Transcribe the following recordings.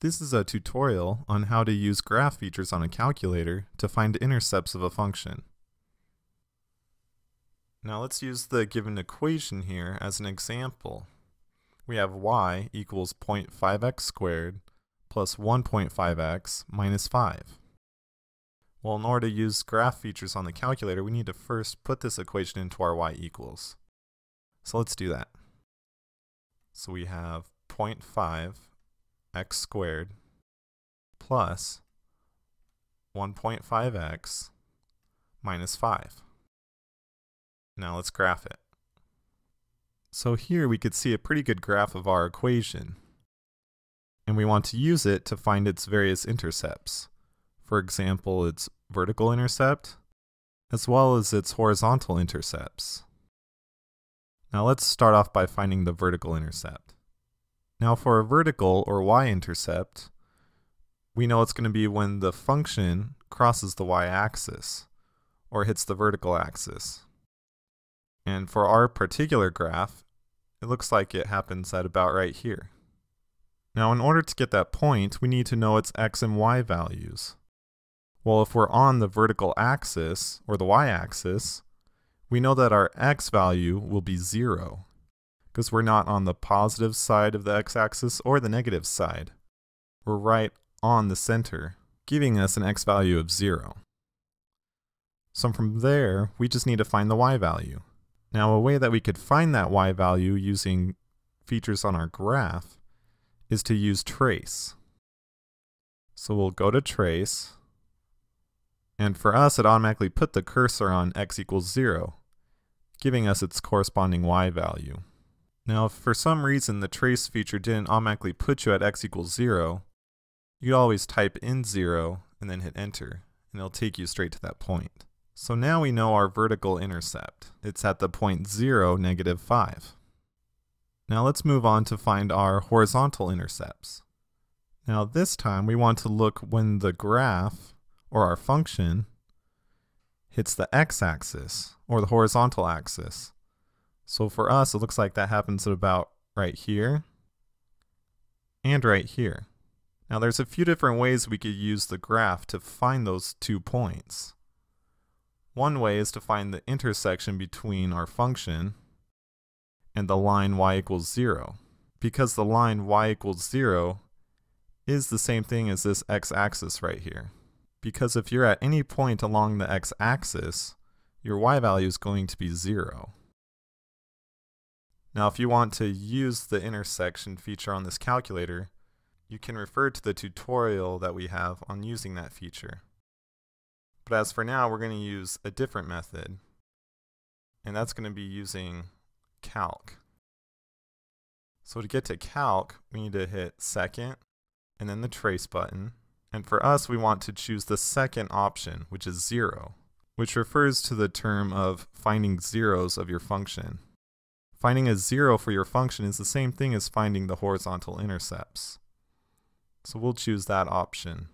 This is a tutorial on how to use graph features on a calculator to find intercepts of a function. Now let's use the given equation here as an example. We have y equals 0.5x squared plus 1.5x minus 5. Well, in order to use graph features on the calculator, we need to first put this equation into our y equals. So let's do that. So we have 0.5x squared plus 1.5x minus 5. Now let's graph it. So here we could see a pretty good graph of our equation, and we want to use it to find its various intercepts. For example, its vertical intercept, as well as its horizontal intercepts. Now let's start off by finding the vertical intercept. Now for a vertical, or y-intercept, we know it's going to be when the function crosses the y-axis, or hits the vertical axis. And for our particular graph, it looks like it happens at about right here. Now in order to get that point, we need to know its x and y values. Well, if we're on the vertical axis, or the y-axis, we know that our x value will be 0. Because we're not on the positive side of the x-axis or the negative side. We're right on the center, giving us an x value of 0. So from there, we just need to find the y value. Now a way that we could find that y value using features on our graph is to use trace. So we'll go to trace, and for us it automatically put the cursor on x equals 0, giving us its corresponding y value. Now if for some reason the trace feature didn't automatically put you at x equals 0, you could always type in 0 and then hit enter, and it'll take you straight to that point. So now we know our vertical intercept. It's at the point 0, -5. Now let's move on to find our horizontal intercepts. Now this time we want to look when the graph, or our function, hits the x-axis, or the horizontal axis. So for us, it looks like that happens at about right here and right here. Now there's a few different ways we could use the graph to find those two points. One way is to find the intersection between our function and the line y equals 0, because the line y equals 0 is the same thing as this x-axis right here. Because if you're at any point along the x-axis, your y value is going to be 0. Now if you want to use the intersection feature on this calculator, you can refer to the tutorial that we have on using that feature. But as for now, we're going to use a different method, and that's going to be using calc. So to get to calc, we need to hit second, and then the trace button. And for us, we want to choose the second option, which is 0, which refers to the term of finding zeros of your function. Finding a 0 for your function is the same thing as finding the horizontal intercepts. So we'll choose that option.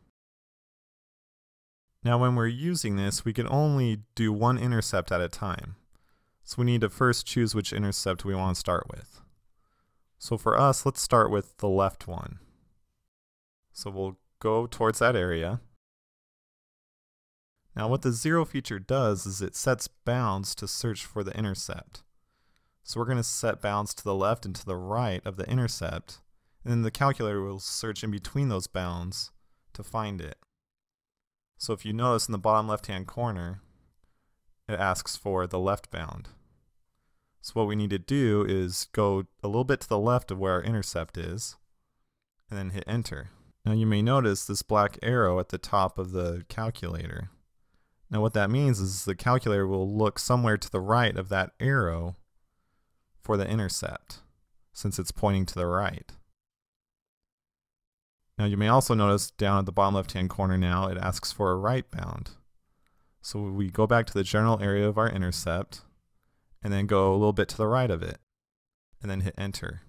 Now when we're using this, we can only do one intercept at a time. So we need to first choose which intercept we want to start with. So for us, let's start with the left one. So we'll go towards that area. Now what the 0 feature does is it sets bounds to search for the intercept. So we're going to set bounds to the left and to the right of the intercept, and then the calculator will search in between those bounds to find it. So if you notice in the bottom left-hand corner, it asks for the left bound. So what we need to do is go a little bit to the left of where our intercept is, and then hit enter. Now you may notice this black arrow at the top of the calculator. Now what that means is the calculator will look somewhere to the right of that arrow for the intercept, since it's pointing to the right. Now you may also notice down at the bottom left hand corner now it asks for a right bound. So we go back to the general area of our intercept, and then go a little bit to the right of it, and then hit enter.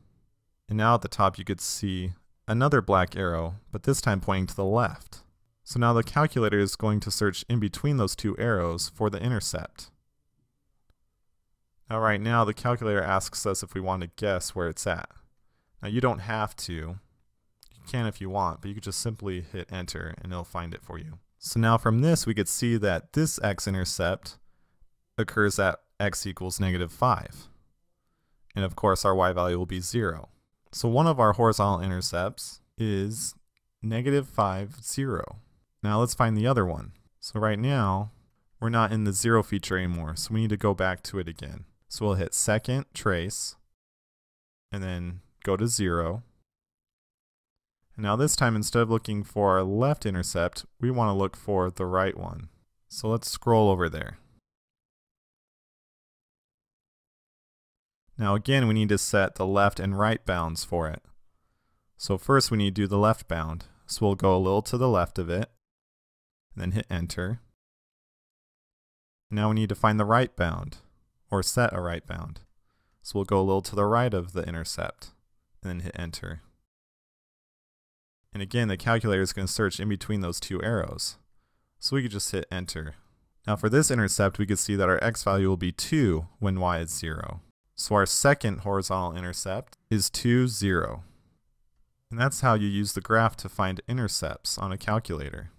And now at the top you could see another black arrow, but this time pointing to the left. So now the calculator is going to search in between those two arrows for the intercept. Now right now the calculator asks us if we want to guess where it's at. Now you don't have to. You can if you want, but you could just simply hit enter and it'll find it for you. So now from this we could see that this x-intercept occurs at x equals -5. And of course our y value will be 0. So one of our horizontal intercepts is -5, 0. Now let's find the other one. So right now we're not in the 0 feature anymore, so we need to go back to it again. So we'll hit second, trace, and then go to 0. And now this time, instead of looking for our left intercept, we want to look for the right one. So let's scroll over there. Now again, we need to set the left and right bounds for it. So first we need to do the left bound. So we'll go a little to the left of it, and then hit enter. Now we need to find the right bound, or set a right bound. So we'll go a little to the right of the intercept, and then hit enter. And again, the calculator is going to search in between those two arrows. So we could just hit enter. Now for this intercept, we could see that our x value will be 2 when y is 0. So our second horizontal intercept is 2, 0. And that's how you use the graph to find intercepts on a calculator.